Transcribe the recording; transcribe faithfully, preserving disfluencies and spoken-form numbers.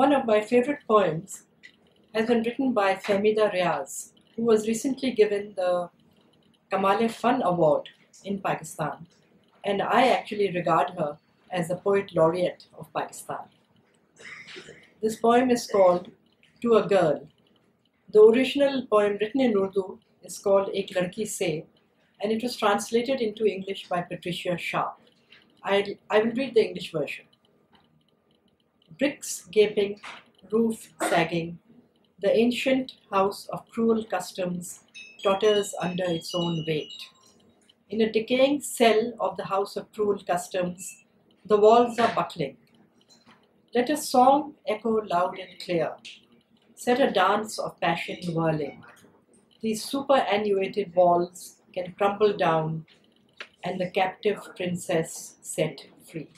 One of my favorite poems has been written by Fahmida Riaz, who was recently given the Kamale Fun Award in Pakistan, and I actually regard her as the Poet Laureate of Pakistan. This poem is called To a Girl. The original poem written in Urdu is called Ek Ladki Se, and it was translated into English by Patricia Sharpe. I, I will read the English version. Bricks gaping, roof sagging, the ancient house of cruel customs totters under its own weight. In a decaying cell of the house of cruel customs, the walls are buckling. Let a song echo loud and clear. Set a dance of passion whirling. These superannuated walls can crumble down and the captive princess set free.